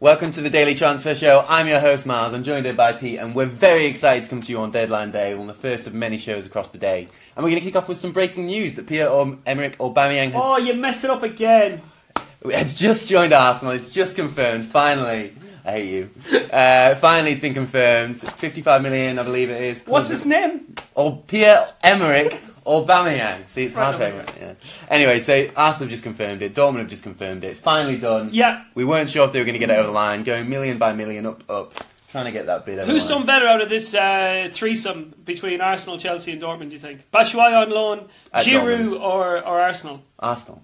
Welcome to the Daily Transfer Show. I'm your host Miles, I'm joined here by Pete, and we're very excited to come to you on Deadline Day, one of the first of many shows across the day. And we're going to kick off with some breaking news that Pierre-Emerick Aubameyang has... Oh, you messed it up again! ...has just joined Arsenal, it's just confirmed, finally. I hate you. Finally, it's been confirmed. 55 million, I believe it is. What's his name? Oh, Pierre-Emerick Aubameyang. See, it's half right, yeah. Anyway, so Arsenal have just confirmed it. Dortmund have just confirmed it. It's finally done. Yeah. We weren't sure if they were going to get it over the line. Going million by million, up, trying to get that bid. Who's done better out of this threesome between Arsenal, Chelsea, and Dortmund? Do you think Batshuayi on loan, Giroud, or Arsenal? Arsenal.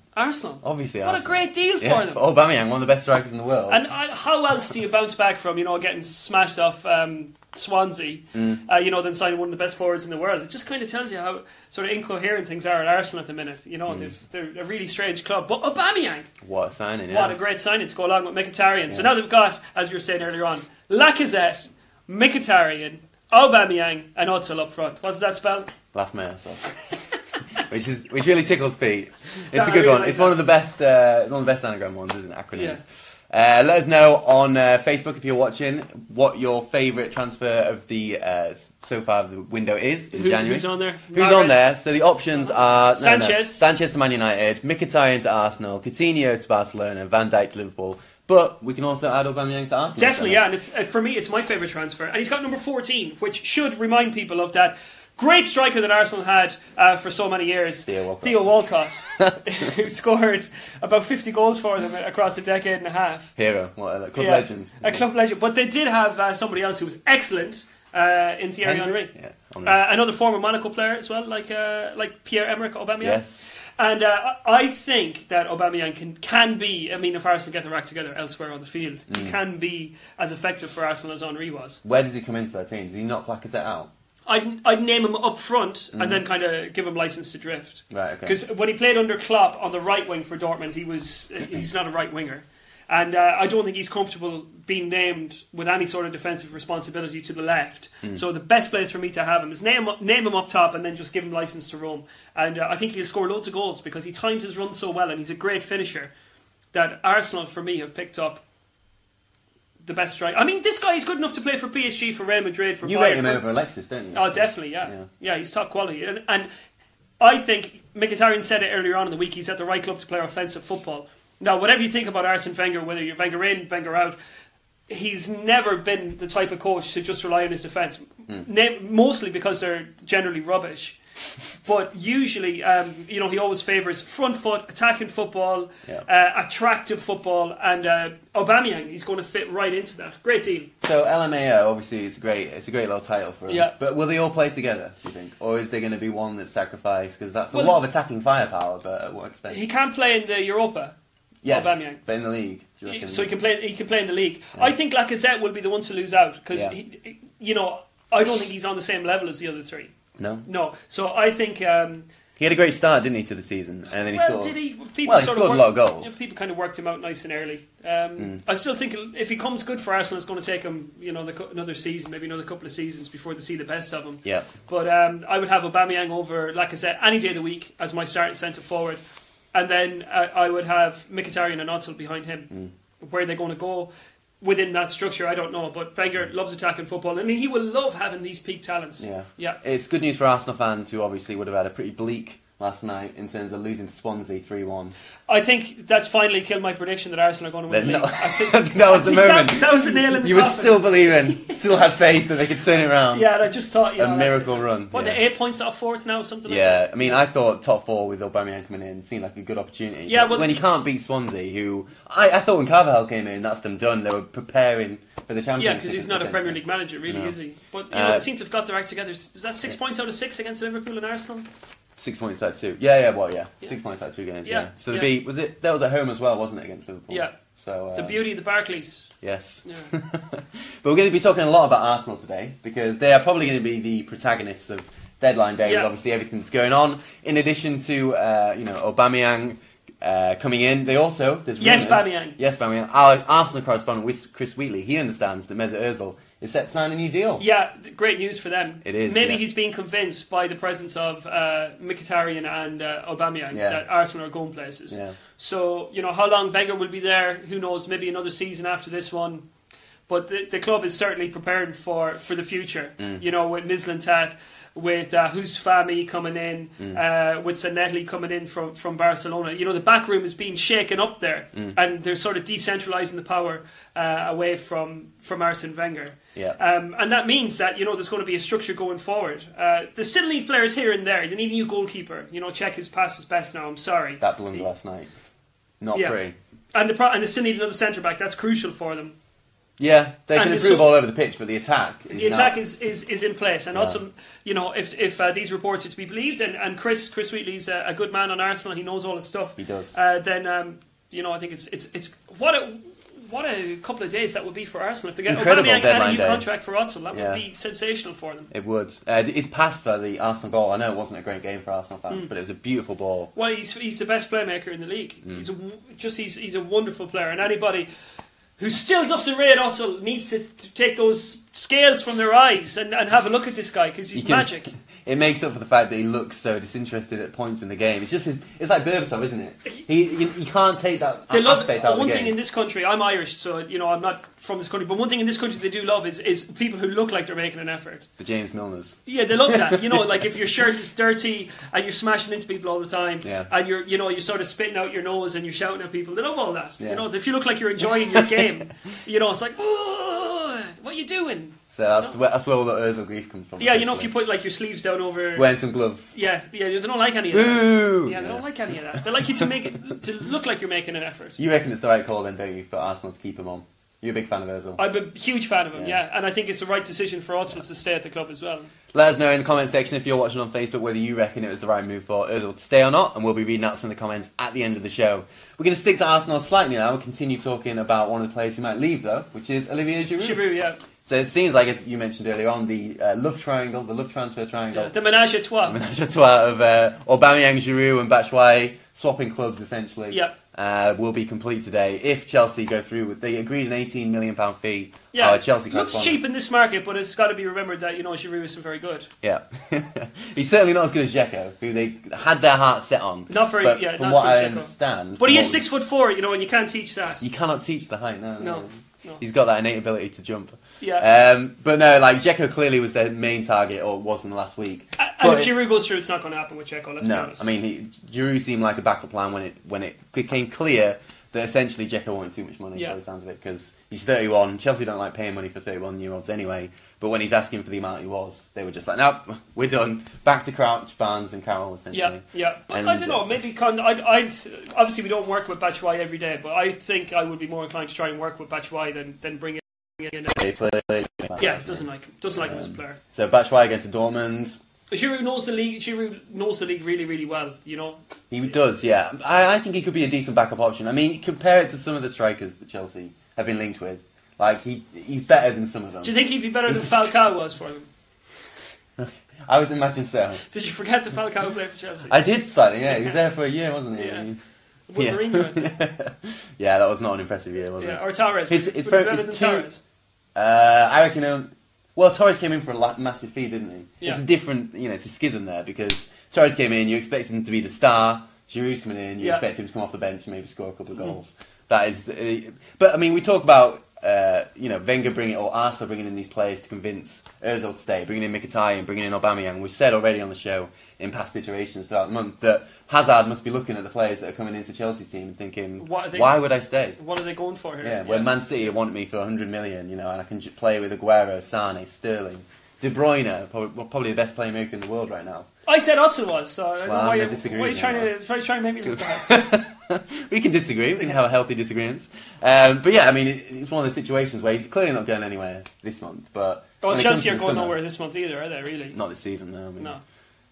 Obviously, what Arsenal. What a great deal for them. For Aubameyang, one of the best strikers in the world. And how else do you bounce back from, you know, getting smashed off Swansea, you know, then signing one of the best forwards in the world? It just kind of tells you how sort of incoherent things are at Arsenal at the minute. You know, they're a really strange club. But Aubameyang, what a signing! Yeah. What a great signing to go along with Mkhitaryan. Yeah. So now they've got, as you were saying earlier on, Lacazette, Mkhitaryan, Aubameyang, and Ozil up front. What does that spell? Laugh my ass off. Which really tickles Pete. It's a good one. It's one of the best. One of the best anagram ones, isn't it? Acronyms. Yeah. Let us know on Facebook if you're watching what your favourite transfer of the so far of the window is in January. Who's on there? So the options are Sanchez to Man United, Mkhitaryan to Arsenal, Coutinho to Barcelona, Van Dijk to Liverpool. But we can also add Aubameyang to Arsenal. Definitely, yeah. And it's, for me, it's my favourite transfer, and he's got number 14, which should remind people of that. Great striker that Arsenal had for so many years, Theo Walcott, who scored about 50 goals for them across a decade and a half. Hero, a club legend. A club legend. But they did have somebody else who was excellent in Thierry Henry. Yeah, another former Monaco player as well, like Pierre-Emerick Aubameyang. Yes. And I think that Aubameyang can be, I mean, if Arsenal get their act together elsewhere on the field, he can be as effective for Arsenal as Henry was. Where does he come into that team? Does he knock Lacazette out? I'd name him up front and then kind of give him license to drift. Right, okay. Because when he played under Klopp on the right wing for Dortmund, he's not a right winger. And I don't think he's comfortable being named with any sort of defensive responsibility to the left. So the best place for me to have him is name him up top and then just give him license to roam. And I think he'll score loads of goals because he times his run so well and he's a great finisher that Arsenal, for me, have picked up the best striker. I mean, this guy is good enough to play for PSG, for Real Madrid, for Bayern. You rate him over Alexis, don't you? Oh, definitely, yeah. Yeah, he's top quality. And I think Mkhitaryan said it earlier on in the week, he's at the right club to play offensive football. Now, whatever you think about Arsene Wenger, whether you're Wenger in, Wenger out, he's never been the type of coach to just rely on his defence, mostly because they're generally rubbish. But usually, you know, he always favours front foot, attacking football, attractive football, and Aubameyang, he's going to fit right into that. Great deal. So LMAO, obviously, it's a great little title for him. Yeah. But will they all play together, do you think? Or is there going to be one that's sacrificed? Because that's a lot of attacking firepower, but at what expense? He can't play in the Europa. Yes, Aubameyang. But in the league. So he can play in the league. Yeah. I think Lacazette will be the one to lose out because, you know, I don't think he's on the same level as the other three. No. So I think he had a great start, didn't he, to the season? And then he scored a lot of goals. You know, people kind of worked him out nice and early. I still think if he comes good for Arsenal, it's going to take him, you know, another season, maybe another couple of seasons before they see the best of him. Yeah. But I would have Aubameyang over Lacazette any day of the week as my starting centre forward, and then I would have Mkhitaryan and Ozil behind him. Where are they going to go? Within that structure, I don't know, but Wenger loves attacking football, and he will love having these peak talents. Yeah. It's good news for Arsenal fans, who obviously would have had a pretty bleak last night in terms of losing to Swansea 3-1. I think that's finally killed my prediction that Arsenal are going to win the league. I think that was the moment. That was the nail in the coffin. You were still believing, still had faith that they could turn it around. Yeah, and I just thought, a miracle run. What, they're 8 points off fourth now, something like that? Yeah, I mean, I thought top four with Aubameyang coming in seemed like a good opportunity. Yeah, well, when you can't beat Swansea, who I thought when Carvajal came in, that's them done. They were preparing for the championship. Yeah, because he's not a Premier League manager, really, is he? But you know, they seem to have got their act together. Is that 6 points out of 6 against Liverpool and Arsenal? 6 points out of 2. Yeah. 6 points out of 2 games. Yeah. So the beat that was at home as well, wasn't it, against Liverpool? Yeah. So the beauty of the Barclays. Yes. Yeah. But we're going to be talking a lot about Arsenal today because they are probably going to be the protagonists of Deadline Day with obviously everything that's going on. In addition to you know, Aubameyang, coming in. They also... There's yes, Aubameyang. Yes, Aubameyang. Our Arsenal correspondent, Chris Wheatley, he understands that Mesut Ozil is set to sign a new deal. Yeah, great news for them. It is. Maybe he's being convinced by the presence of Mkhitaryan and Aubameyang that Arsenal are going places. Yeah. So, you know, how long Wenger will be there, who knows, maybe another season after this one. But the club is certainly preparing for the future. Mm. You know, with Mislintat, with Husfami coming in, with Sanelli coming in from Barcelona. You know, the back room is being shaken up there, and they're sort of decentralising the power away from Arsene Wenger. Yeah. And that means that, you know, there's going to be a structure going forward. There's still need players here and there. They need a new goalkeeper. You know, Cech has passed his best now, I'm sorry. That blunder last night. Not pretty. And they still need another centre-back. That's crucial for them. Yeah, they can improve all over the pitch, but the attack is The attack is in place. And also, you know, if these reports are to be believed, and Chris Wheatley's a good man on Arsenal, he knows all his stuff. He does. Then, you know, I think it's what a couple of days that would be for Arsenal. If they get Aubameyang and a new contract for Ozil, that would be sensational for them. It would. It's passed for the Arsenal goal. I know it wasn't a great game for Arsenal fans, but it was a beautiful ball. Well, he's the best playmaker in the league. He's a wonderful player, and anybody who still doesn't rate Ozil needs to take those scales from their eyes and have a look at this guy, because he's magic. It makes up for the fact that he looks so disinterested at points in the game. It's just it's like Berbatov, isn't it? You can't take that aspect out of the game. One thing in this country, I'm Irish, so you know I'm not from this country, but one thing in this country they do love is people who look like they're making an effort. The James Milners. Yeah, they love that. You know, like if your shirt is dirty and you're smashing into people all the time, and you're sort of spitting out your nose and you're shouting at people, they love all that. Yeah. You know, if you look like you're enjoying your game. You know, it's like, oh, what are you doing? So that's where all the Ozil grief comes from. Yeah, you know, if you put like your sleeves down over, wearing some gloves. Yeah, they don't like any of that. Ooh. Yeah, they don't like any of that. They like you to make it to look like you're making an effort. You reckon it's the right call then, don't you, for Arsenal to keep him on? You're a big fan of Ozil. I'm a huge fan of him, yeah. And I think it's the right decision for Ozil to stay at the club as well. Let us know in the comments section if you're watching on Facebook whether you reckon it was the right move for Ozil to stay or not, and we'll be reading out some of the comments at the end of the show. We're going to stick to Arsenal slightly now and continue talking about one of the players who might leave, though, which is Olivier Giroud. Giroud, yeah. So it seems like, as you mentioned earlier on, the love triangle, the love transfer triangle. Yeah, the ménage à trois. The ménage à trois of Aubameyang, Giroud and Batshuayi, swapping clubs essentially. Yeah. Will be complete today if Chelsea go through with the agreed an £18 million fee. Yeah, Chelsea looks cheap in this market, but it's got to be remembered that, you know, Giroud isn't very good. Yeah. He's certainly not as good as Dzeko, who they had their heart set on. Not very, but from what I understand. But he is 6'4", you know, and you can't teach that. You cannot teach the height, no. He's got that innate ability to jump. Yeah. But no, like, Dzeko clearly was their main target, or was in the last week. And if Giroud goes through, it's not going to happen with Dzeko, let's be honest. I mean, Giroud seemed like a backup plan when it became clear that essentially Dzeko wanted too much money, by the sounds of it, because he's 31. Chelsea don't like paying money for 31-year-olds anyway, but when he's asking for the amount he was, they were just like, nope, we're done. Back to Crouch, Barnes and Carroll, essentially. Yeah. But I don't know, maybe obviously we don't work with Batshuayi every day, but I think I would be more inclined to try and work with Batshuayi than bring it. Yeah, doesn't like him as a player. So Batshuayi going to Dortmund. Giroud knows the league. Giroud knows the league really, really well. You know, he does. Yeah, I think he could be a decent backup option. I mean, compare it to some of the strikers that Chelsea have been linked with. Like he's better than some of them. Do you think he'd be better than Falcao was for them? I would imagine so. Did you forget that Falcao played for Chelsea? I did slightly. Yeah, he was there for a year, wasn't he? Yeah. I mean, with Mourinho. Yeah, that was not an impressive year, was it? Or Torres. It's better than Torres. I reckon. Well, Torres came in for a massive fee, didn't he? Yeah. It's a different, you know, it's a schism there, because Torres came in, you expect him to be the star. Giroud's coming in, you expect him to come off the bench and maybe score a couple of goals. That is, but I mean, we talk about, you know, Wenger bringing or Arsenal bringing in these players to convince Ozil to stay, bringing in Mkhitaryan, bringing in Aubameyang. We've said already on the show in past iterations throughout the month that Hazard must be looking at the players that are coming into Chelsea team and thinking, why would I stay? What are they going for here? Yeah, when Man City want me for 100 million, you know, and I can play with Aguero, Sane, Sterling, De Bruyne, probably the best playmaker in the world right now. I said Ozil was, so I don't know why you're trying to make me look bad. We can disagree. We can have a healthy disagreement. But yeah, I mean, it's one of those situations where he's clearly not going anywhere this month. But Chelsea aren't going nowhere this month either, are they? Really? Not this season, no. I mean, no.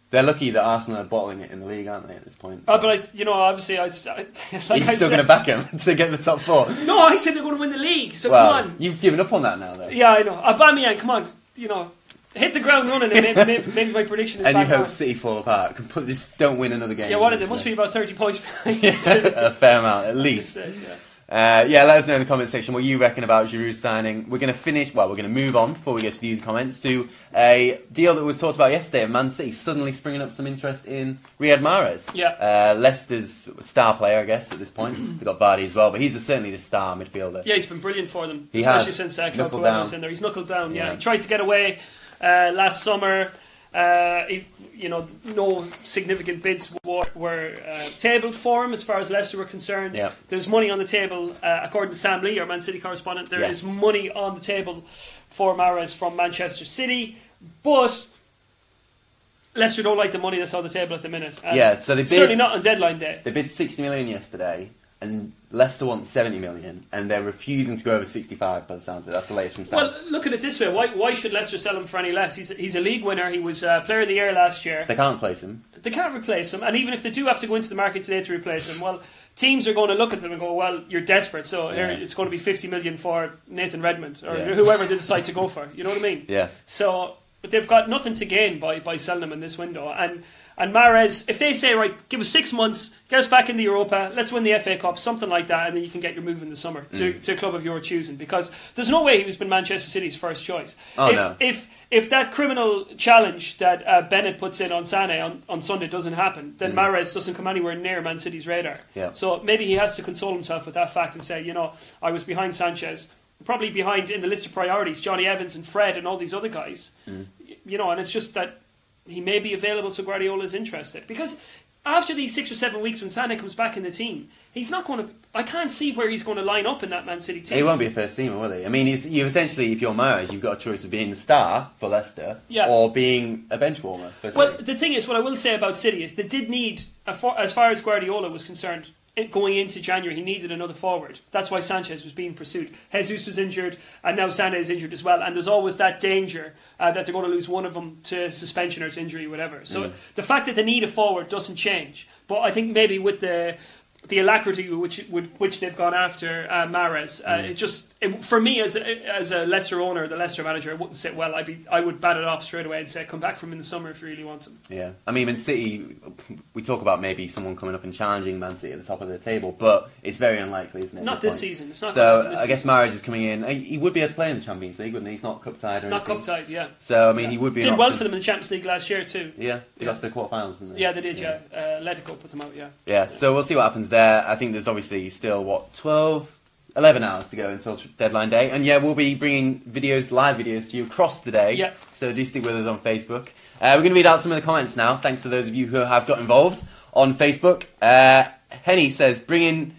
They're lucky that Arsenal are bottling it in the league, aren't they? At this point. You're still going to back him to get the top four. No, I said they're going to win the league. So come on. You've given up on that now, though. Yeah, I know. Aubameyang, come on. You know. hit the ground running, and maybe my prediction is. And back you hope on. City fall apart. Just don't win another game. Yeah, what? There must be about 30 points. Yeah, a fair amount, at least. Stage, yeah. Yeah, let us know in the comment section what you reckon about Giroud's signing. We're going to finish, well, we're going to move on before we get to these comments to a deal that was talked about yesterday of Man City suddenly springing up some interest in Riyad Mahrez. Yeah. Leicester's star player, I guess, at this point. They've got Vardy as well, but he's certainly the star midfielder. Yeah, he's been brilliant for them. He especially has. Since Falcao went in there. He's knuckled down, yeah. He tried to get away last summer. No significant bids were tabled for him as far as Leicester were concerned. Yeah. There's money on the table, according to Sam Lee, our Man City correspondent. There yes. is money on the table for Mahrez from Manchester City, but Leicester don't like the money that's on the table at the minute. So they bid, certainly not on deadline day. They bid 60 million yesterday, and Leicester wants 70 million, and they're refusing to go over 65 by the sounds of it. That's the latest from Sam. Well, look at it this way. Why should Leicester sell him for any less? He's a league winner. He was player of the year last year. They can't replace him. They can't replace him. And even if they do have to go into the market today to replace him, well, teams are going to look at them and go, well, you're desperate, so here it's going to be 50 million for Nathan Redmond or whoever they decide to go for. You know what I mean? Yeah. So but they've got nothing to gain by selling him in this window. And Mahrez, if they say, right, give us 6 months, get us back in the Europa, let's win the FA Cup, something like that, and then you can get your move in the summer to a club of your choosing, because there's no way he was been Manchester City's first choice. Oh, if that criminal challenge that Bennett puts in on Sane on Sunday doesn't happen, then Mahrez doesn't come anywhere near Man City's radar. Yeah. So maybe he has to console himself with that fact and say, I was behind Sanchez, probably behind in the list of priorities, Johnny Evans and Fred and all these other guys. And it's just that he may be available to Guardiola's interested. Because after these 6 or 7 weeks when Sane comes back in the team, he's not going to... I can't see where he's going to line up in that Man City team. He won't be a first teamer, will he? I mean, you essentially, if you're Mahrez, you've got a choice of being the star for Leicester or being a bench warmer for City. Well, the thing is, what I will say about City is they did need, as far as Guardiola was concerned, going into January, he needed another forward. That's why Sanchez was being pursued. Jesus was injured, and now Sane is injured as well. And there's always that danger that they're going to lose one of them to suspension or to injury, whatever. So the fact that they need a forward doesn't change. But I think maybe with the alacrity with which they've gone after Mahrez, for me as a Leicester owner, the Leicester manager, it wouldn't sit well. I would bat it off straight away and say, come back from in the summer if you really want him. Yeah, I mean, Man City, we talk about maybe someone coming up and challenging Man City at the top of the table, but it's very unlikely, isn't it? Not this season. It's not. So I guess Mahrez is coming in. He would be able to play in the Champions League, wouldn't he? He's not cup tied or anything. Not cup tied, yeah. So I mean, he would be. Did well for them in the Champions League last year too. Yeah, they got to the quarterfinals, didn't they? Yeah, they did. Yeah, Atletico put them out. Yeah. Yeah. So we'll see what happens there. I think there's obviously still 11 hours to go until deadline day. And we'll be bringing live videos to you across the day. Yeah. So do stick with us on Facebook. We're going to read out some of the comments now. Thanks to those of you who have got involved on Facebook. Henny says, bring in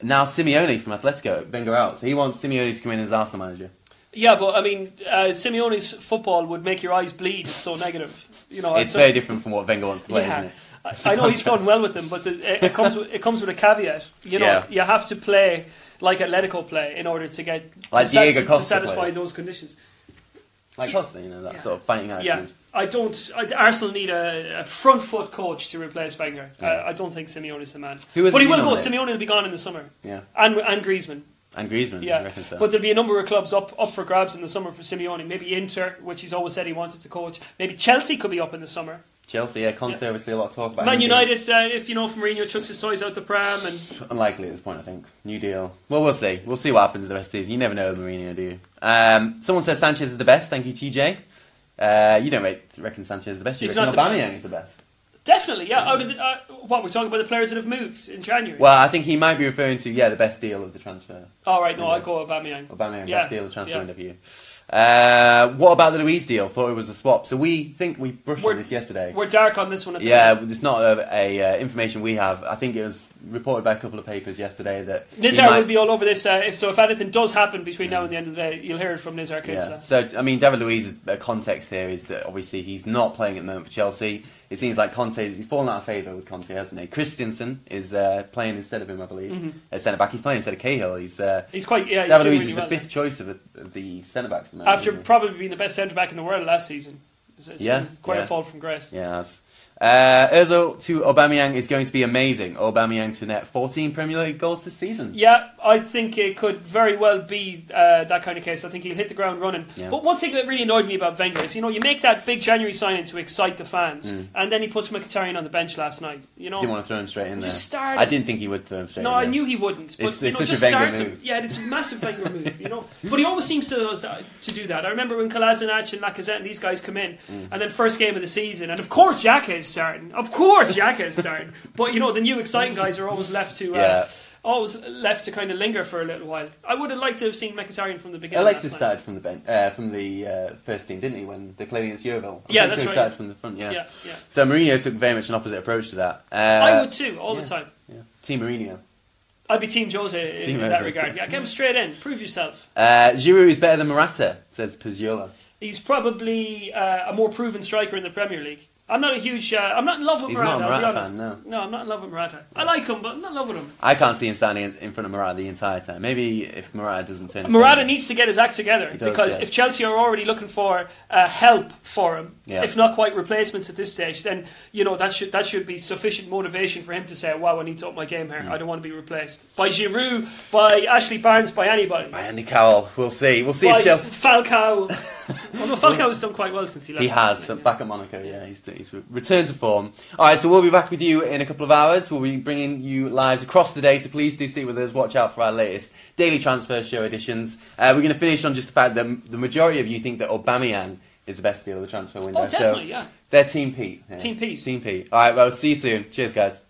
now Simeone from Atletico, Wenger out. So he wants Simeone to come in as Arsenal manager. Yeah, but I mean, Simeone's football would make your eyes bleed. It's so negative. It's very different from what Wenger wants to play, isn't it? I know he's done well with them, but it comes with a caveat. You have to play like Atletico play in order to get to satisfy those conditions. Like Costa, that sort of fighting attitude. Yeah, Arsenal need a front foot coach to replace Wenger. Yeah. I don't think Simeone's the man. But he will go. Simeone will be gone in the summer. Yeah, and Griezmann. And Griezmann, I reckon so. But there'll be a number of clubs up for grabs in the summer for Simeone. Maybe Inter, which he's always said he wanted to coach. Maybe Chelsea could be up in the summer. Chelsea, Conte, obviously a lot to talk about. Man United, if Mourinho chucks his toys out the pram. And unlikely at this point, I think. New deal. Well, we'll see. We'll see what happens the rest of the season. You never know with Mourinho, do you? Someone said Sanchez is the best. Thank you, TJ. You don't reckon Sanchez is the best. You reckon Aubameyang is the best. Definitely, yeah. Out of the, we're talking about the players that have moved in January. Well, I think he might be referring to, the best deal of the transfer. All right, no, I'll go Aubameyang. Best deal of the transfer interview. What about the Luiz deal? Thought it was a swap. So we think we brushed on this yesterday. We're dark on this one. It's not a information we have. I think it was reported by a couple of papers yesterday that Nizar will be all over this. If anything does happen between now and the end of the day, you'll hear it from Nizar Kitsla. Yeah. So I mean, David Luiz's context here is that obviously he's not playing at the moment for Chelsea. It seems like he's fallen out of favour with Conte, hasn't he? Christiansen is playing instead of him, I believe. As centre-back, he's playing instead of Cahill. He's quite... Yeah, David Luiz is the fifth choice of the centre-backs. After probably being the best centre-back in the world last season. It's quite a fall from grace. Yeah, Ozil to Aubameyang is going to be amazing. Aubameyang to net 14 Premier League goals this season. Yeah, I think it could very well be that kind of case. I think he'll hit the ground running. Yeah. But one thing that really annoyed me about Wenger is, you know, you make that big January signing to excite the fans, and then he puts Mkhitaryan on the bench last night. You know, didn't want to throw him straight in there. I didn't think he would throw him straight. No, in there. I knew he wouldn't. But it's such just a Wenger move. Yeah, it's a massive Wenger move. You know, but he always seems to do that. I remember when Kolasinac and Lacazette and these guys come in, and then first game of the season, and of course Xhaka is starting. Of course Xhaka is starting. But you know, the new exciting guys are always left to kind of linger for a little while. I would have liked to have seen Mkhitaryan from the beginning. Alexis started from the bench, from the first team, didn't he, when they played against Yeovil? Yeah, that's right. Started from the front. Yeah. So Mourinho took very much an opposite approach to that. I would too, all the time. Yeah. Team Mourinho. I'd be Team Jose in that regard. Yeah, get him straight in. Prove yourself. Giroud is better than Morata, says Pizziola. He's probably a more proven striker in the Premier League. I'm not a huge... I'm not in love with Morata. He's not a Morata fan, no. No, I'm not in love with Morata. I like him, but I'm not in love with him. I can't see him standing in front of Morata the entire time. Maybe if Morata doesn't turn... Morata needs to get his act together. He does, because if Chelsea are already looking for help for him, if not quite replacements at this stage, then you know that should be sufficient motivation for him to say, wow, I need to up my game here. I don't want to be replaced. By Giroud, by Ashley Barnes, by anybody. By Andy Carroll. We'll see. We'll see by if Chelsea... Falcao. Well, no, Falcao's done quite well since he left. He has. Back at Monaco, he's returned to form. Alright, so we'll be back with you in a couple of hours. We'll be bringing you lives across the day, so please do stay with us. Watch out for our latest Daily Transfer Show editions. We're going to finish on just the fact that the majority of you think that Aubameyang is the best deal of the transfer window. Oh, definitely, so, yeah. They're Team Pete. Yeah. Team Pete. Alright, well, see you soon. Cheers, guys.